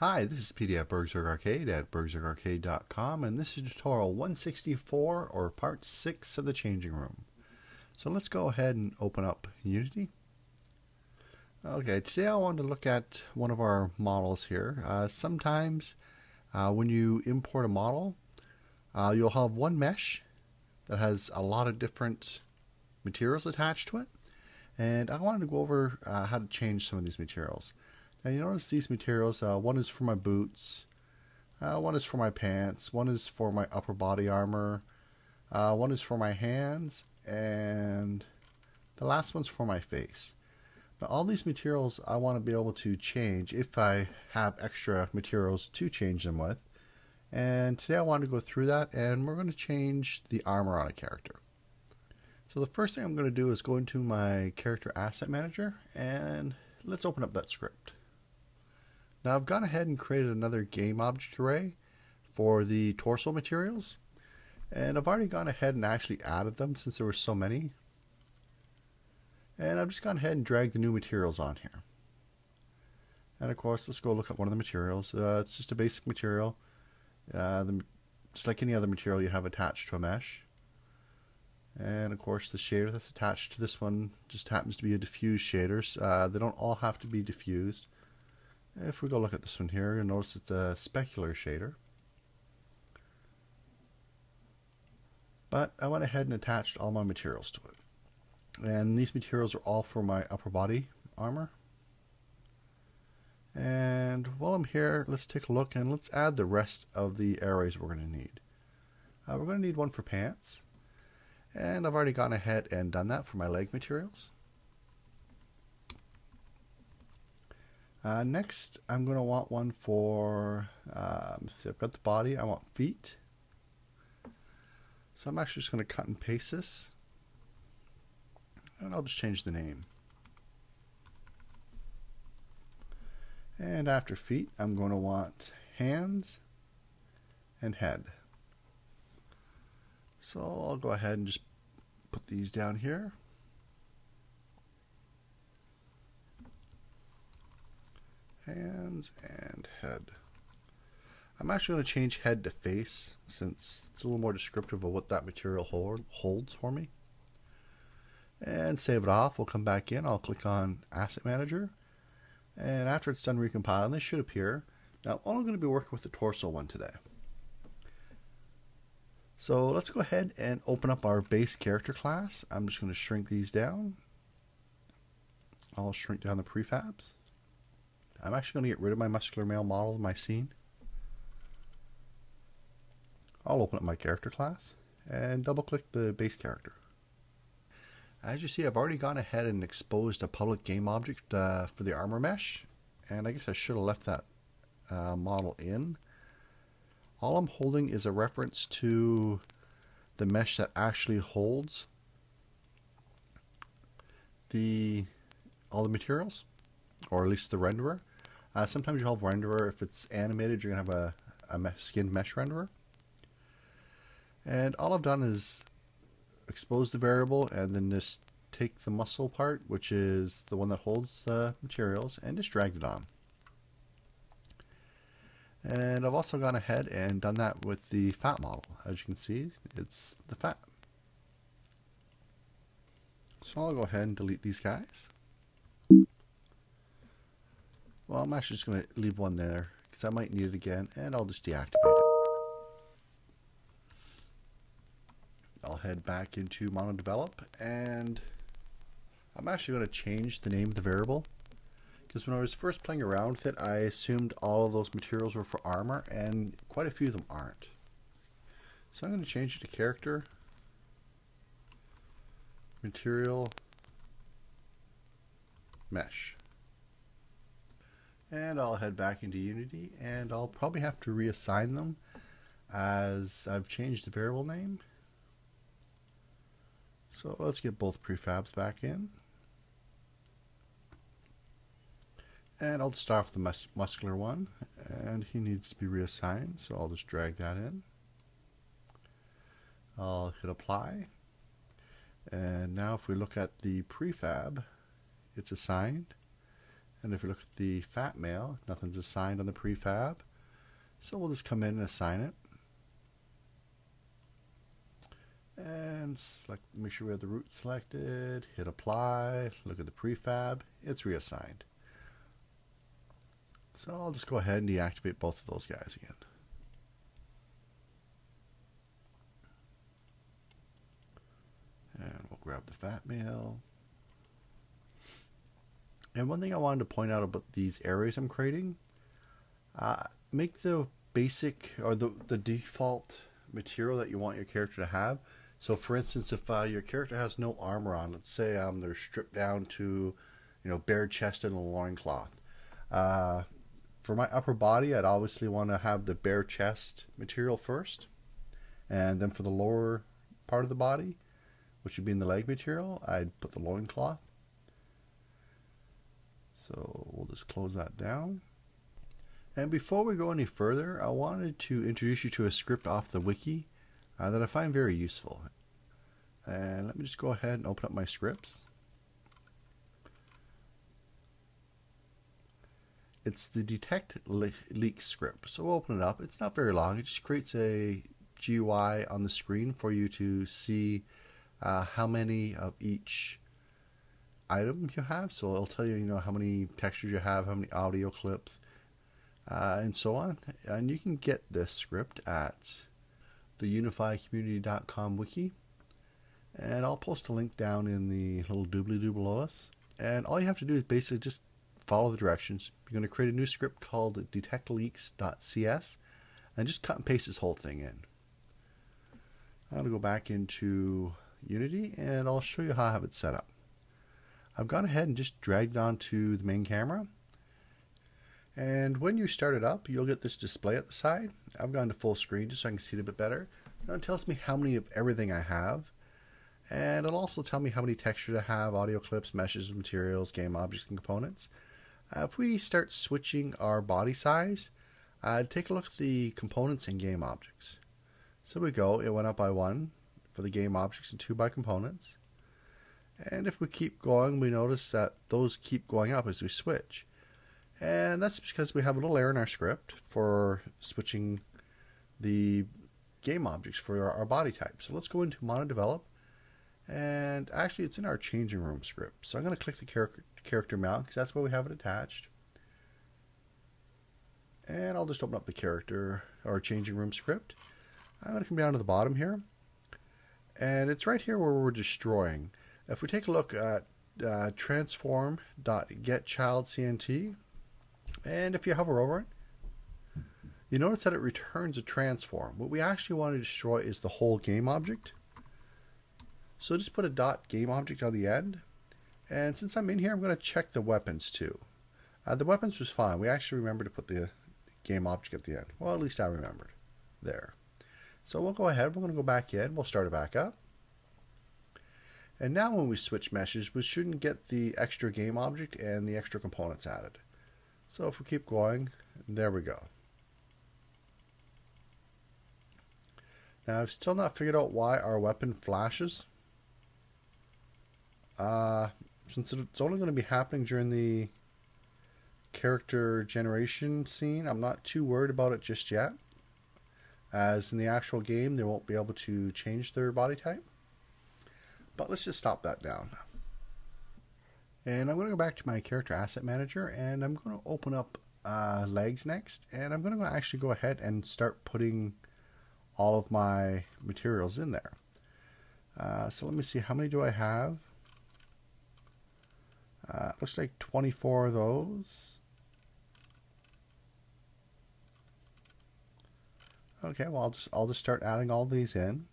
Hi, this is PD at BurgZerg Arcade at burgzergarcade.com, and this is tutorial 164, or part 6 of the changing room. So let's go ahead and open up Unity. Okay, today I want to look at one of our models here. Sometimes when you import a model, you'll have one mesh that has a lot of different materials attached to it, and I wanted to go over how to change some of these materials. Now you notice these materials, one is for my boots, one is for my pants, one is for my upper body armor, one is for my hands, and the last one's for my face. Now all these materials I want to be able to change if I have extra materials to change them with. And today I want to go through that, and we're going to change the armor on a character. So the first thing I'm going to do is go into my character asset manager, and let's open up that script. Now I've gone ahead and created another game object array for the torso materials, and I've already gone ahead and actually added them since there were so many, and I've just gone ahead and dragged the new materials on here. And of course, let's go look at one of the materials. It's just a basic material, just like any other material you have attached to a mesh. And of course, the shader that's attached to this one just happens to be a diffuse shader. They don't all have to be diffused. If we go look at this one here, you'll notice it's a specular shader. But I went ahead and attached all my materials to it. And these materials are all for my upper body armor. And while I'm here, let's take a look and let's add the rest of the arrays we're going to need. We're going to need one for pants. And I've already gone ahead and done that for my leg materials. Next, I'm going to want one for, let's see, I've got the body, I want feet. So I'm actually just going to cut and paste this. And I'll just change the name. And after feet, I'm going to want hands and head. So I'll go ahead and just put these down here. Hands and head. I'm actually going to change head to face since it's a little more descriptive of what that material holds for me. And save it off. We'll come back in. I'll click on Asset Manager. And after it's done recompiling, this should appear. Now I'm only going to be working with the torso one today. So let's go ahead and open up our base character class. I'm just going to shrink these down. I'll shrink down the prefabs. I'm actually going to get rid of my muscular male model in my scene. I'll open up my character class and double click the base character. As you see, I've already gone ahead and exposed a public game object for the armor mesh. And I guess I should have left that model in. All I'm holding is a reference to the mesh that actually holds all the materials, or at least the renderer. Sometimes you'll have renderer, if it's animated, you're going to have a skinned mesh renderer. And all I've done is expose the variable and then just take the muscle part, which is the one that holds the materials, and just drag it on. And I've also gone ahead and done that with the fat model. As you can see, it's the fat. So I'll go ahead and delete these guys. Well, I'm actually just going to leave one there because I might need it again, and I'll just deactivate it. I'll head back into MonoDevelop, and I'm actually going to change the name of the variable. Because when I was first playing around with it, I assumed all of those materials were for armor, and quite a few of them aren't. So I'm going to change it to character, material, mesh. And I'll head back into Unity, and I'll probably have to reassign them as I've changed the variable name. So let's get both prefabs back in. And I'll start with the muscular one, and he needs to be reassigned, so I'll just drag that in. I'll hit apply, and now if we look at the prefab, it's assigned, And if you look at the fat mail, nothing's assigned on the prefab. So we'll just come in and assign it. And select, make sure we have the root selected, hit apply, look at the prefab, it's reassigned. So I'll just go ahead and deactivate both of those guys again. And we'll grab the fat mail. And one thing I wanted to point out about these areas I'm creating, make the basic or the default material that you want your character to have. So for instance, if your character has no armor on, let's say they're stripped down to, you know, bare chest and a loincloth. For my upper body, I'd obviously want to have the bare chest material first. And then for the lower part of the body, which would be in the leg material, I'd put the loincloth. So we'll just close that down. And before we go any further, I wanted to introduce you to a script off the wiki that I find very useful. And let me just go ahead and open up my scripts. It's the DetectLeaks script. So we'll open it up. It's not very long. It just creates a GUI on the screen for you to see how many of each item you have. So it'll tell you, you know, how many textures you have, how many audio clips, and so on. And you can get this script at the unifycommunity.com wiki. And I'll post a link down in the little doobly-doo below us. And all you have to do is basically just follow the directions. You're going to create a new script called DetectLeaks.cs and just cut and paste this whole thing in. I'm going to go back into Unity and I'll show you how I have it set up. I've gone ahead and just dragged it onto the main camera. And when you start it up, you'll get this display at the side. I've gone to full screen just so I can see it a bit better. Now it tells me how many of everything I have. And it'll also tell me how many textures I have, audio clips, meshes, materials, game objects, and components. If we start switching our body size, take a look at the components and game objects. So we go, it went up by 1 for the game objects and 2 by components. And if we keep going, we notice that those keep going up as we switch. And that's because we have a little error in our script for switching the game objects for our body type. So let's go into MonoDevelop. And actually it's in our changing room script. So I'm going to click the character mount because that's where we have it attached. And I'll just open up the character or changing room script. I'm going to come down to the bottom here. And it's right here where we're destroying. If we take a look at transform.getChildCNT, and if you hover over it, you notice that it returns a transform. What we actually want to destroy is the whole game object. So just put a .game object on the end. And since I'm in here, I'm going to check the weapons too. The weapons was fine. We actually remembered to put the game object at the end. Well, at least I remembered there. So we'll go ahead. We're going to go back in. We'll start it back up. And now when we switch meshes, we shouldn't get the extra game object and the extra components added. So if we keep going, there we go. Now I've still not figured out why our weapon flashes. Since it's only going to be happening during the character generation scene, I'm not too worried about it just yet. As in the actual game, they won't be able to change their body type. But let's just stop that down. And I'm going to go back to my character asset manager, and I'm going to open up legs next, and I'm going to actually go ahead and start putting all of my materials in there. So let me see, how many do I have? Looks like 24 of those. Okay, well I'll just start adding all these in.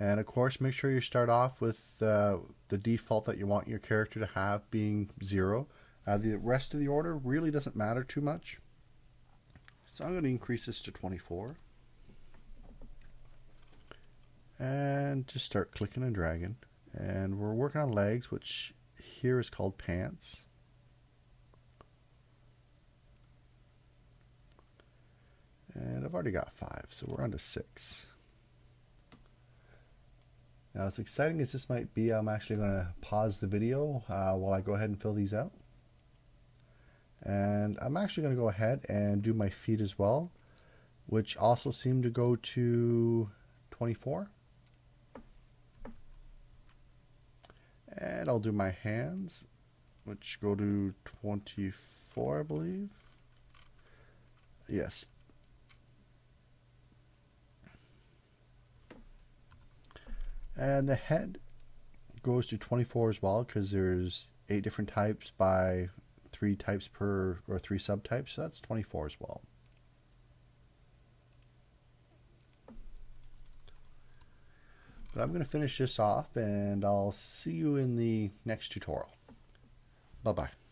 And of course, make sure you start off with the default that you want your character to have being 0. The rest of the order really doesn't matter too much. So I'm going to increase this to 24. And just start clicking and dragging. And we're working on legs, which here is called pants. And I've already got 5, so we're on to 6. Now, as exciting as this might be, I'm actually going to pause the video while I go ahead and fill these out. And I'm actually going to go ahead and do my feet as well, which also seem to go to 24. And I'll do my hands, which go to 24, I believe. Yes. And the head goes to 24 as well, because there's 8 different types by 3 types per, or 3 subtypes, so that's 24 as well. But I'm going to finish this off, and I'll see you in the next tutorial. Bye-bye.